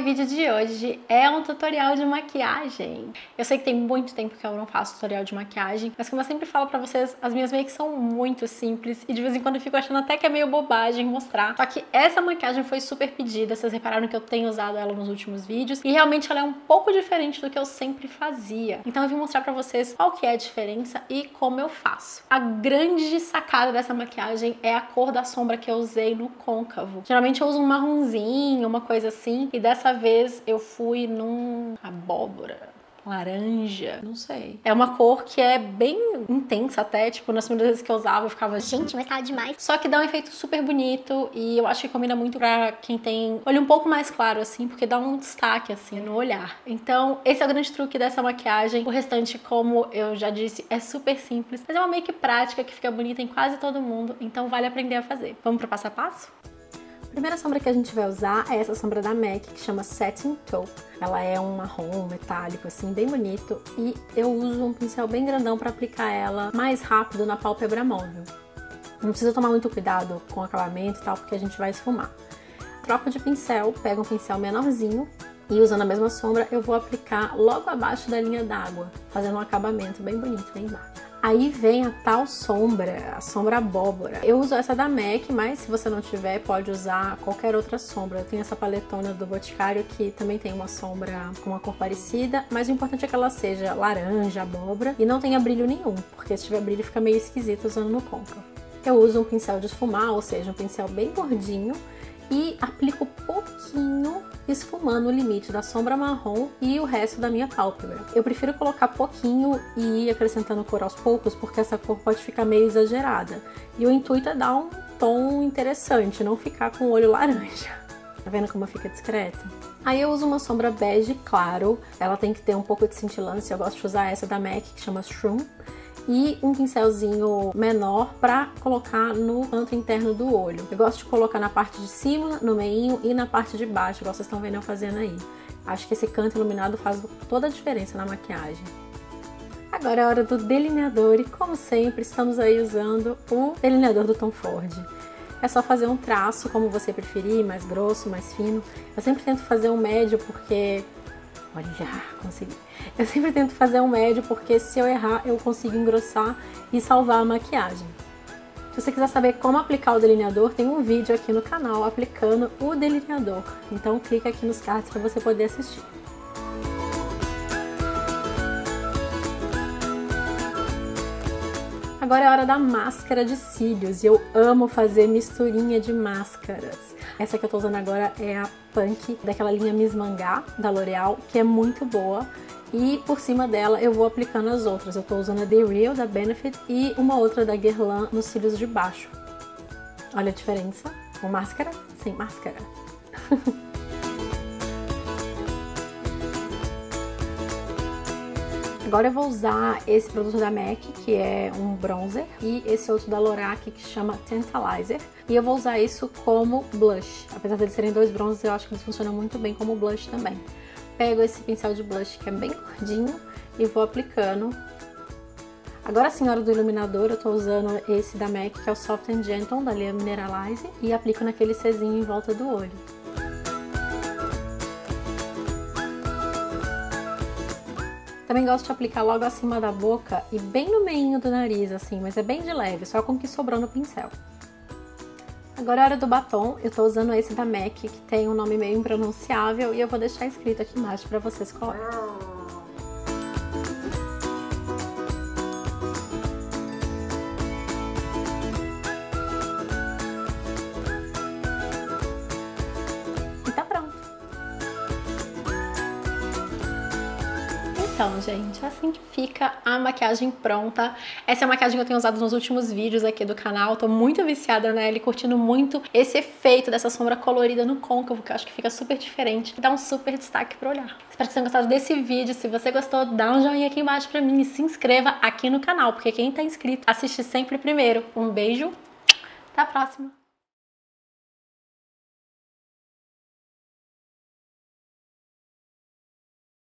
O vídeo de hoje é um tutorial de maquiagem. Eu sei que tem muito tempo que eu não faço tutorial de maquiagem, mas como eu sempre falo pra vocês, as minhas makes são muito simples e de vez em quando eu fico achando até que é meio bobagem mostrar. Só que essa maquiagem foi super pedida, vocês repararam que eu tenho usado ela nos últimos vídeos e realmente ela é um pouco diferente do que eu sempre fazia. Então eu vim mostrar pra vocês qual que é a diferença e como eu faço. A grande sacada dessa maquiagem é a cor da sombra que eu usei no côncavo. Geralmente eu uso um marronzinho, uma coisa assim, e dessa vez eu fui num abóbora, laranja, não sei. É uma cor que é bem intensa até, tipo, nas primeiras vezes que eu usava eu ficava, gente, mas tá demais. Só que dá um efeito super bonito e eu acho que combina muito pra quem tem olho um pouco mais claro, assim, porque dá um destaque, assim, no olhar. Então, esse é o grande truque dessa maquiagem. O restante, como eu já disse, é super simples, mas é uma make prática que fica bonita em quase todo mundo, então vale aprender a fazer. Vamos pro passo a passo? A primeira sombra que a gente vai usar é essa sombra da MAC, que chama Setting Top. Ela é um marrom metálico, assim, bem bonito. E eu uso um pincel bem grandão para aplicar ela mais rápido na pálpebra móvel. Não precisa tomar muito cuidado com o acabamento e tal, porque a gente vai esfumar. Troco de pincel, pego um pincel menorzinho e, usando a mesma sombra, eu vou aplicar logo abaixo da linha d'água, fazendo um acabamento bem bonito, bem bacana. Aí vem a tal sombra, a sombra abóbora. Eu uso essa da MAC, mas se você não tiver, pode usar qualquer outra sombra. Eu tenho essa paletona do Boticário, que também tem uma sombra com uma cor parecida, mas o importante é que ela seja laranja, abóbora, e não tenha brilho nenhum, porque se tiver brilho fica meio esquisito usando no côncavo. Eu uso um pincel de esfumar, ou seja, um pincel bem gordinho, e aplico pouquinho, esfumando o limite da sombra marrom e o resto da minha pálpebra. Eu prefiro colocar pouquinho e ir acrescentando cor aos poucos, porque essa cor pode ficar meio exagerada. E o intuito é dar um tom interessante, não ficar com o olho laranja. Tá vendo como fica discreto? Aí eu uso uma sombra bege claro, ela tem que ter um pouco de cintilância, eu gosto de usar essa da MAC, que chama Shroom, e um pincelzinho menor para colocar no canto interno do olho. Eu gosto de colocar na parte de cima, no meinho e na parte de baixo, igual vocês estão vendo eu fazendo aí. Acho que esse canto iluminado faz toda a diferença na maquiagem. Agora é a hora do delineador e, como sempre, estamos aí usando o delineador do Tom Ford. É só fazer um traço como você preferir, mais grosso, mais fino. Eu sempre tento fazer um médio porque... Olha, consegui. Eu sempre tento fazer um médio porque, se eu errar, eu consigo engrossar e salvar a maquiagem. Se você quiser saber como aplicar o delineador, tem um vídeo aqui no canal aplicando o delineador. Então clica aqui nos cards para você poder assistir. Agora é a hora da máscara de cílios, e eu amo fazer misturinha de máscaras. Essa que eu tô usando agora é a Punk, daquela linha Miss Mangá, da L'Oréal, que é muito boa. E por cima dela eu vou aplicando as outras. Eu tô usando a The Real, da Benefit, e uma outra da Guerlain nos cílios de baixo. Olha a diferença, com máscara, sem máscara. Agora eu vou usar esse produto da MAC, que é um bronzer, e esse outro da Lorac, que chama Tantalizer. E eu vou usar isso como blush. Apesar de eles serem dois bronzes, eu acho que eles funcionam muito bem como blush também. Pego esse pincel de blush, que é bem gordinho, e vou aplicando. Agora sim, hora do iluminador, eu tô usando esse da MAC, que é o Soft and Gentle, da linha Mineralize, e aplico naquele Czinho em volta do olho. Também gosto de aplicar logo acima da boca e bem no meinho do nariz, assim, mas é bem de leve, só com o que sobrou no pincel. Agora é a hora do batom. Eu tô usando esse da MAC, que tem um nome meio impronunciável, e eu vou deixar escrito aqui embaixo pra vocês qual é. Então, gente, assim que fica a maquiagem pronta. Essa é a maquiagem que eu tenho usado nos últimos vídeos aqui do canal. Tô muito viciada nela e curtindo muito esse efeito dessa sombra colorida no côncavo, que eu acho que fica super diferente e dá um super destaque pro olhar. Espero que vocês tenham gostado desse vídeo. Se você gostou, dá um joinha aqui embaixo pra mim e se inscreva aqui no canal, porque quem tá inscrito assiste sempre primeiro. Um beijo, até a próxima!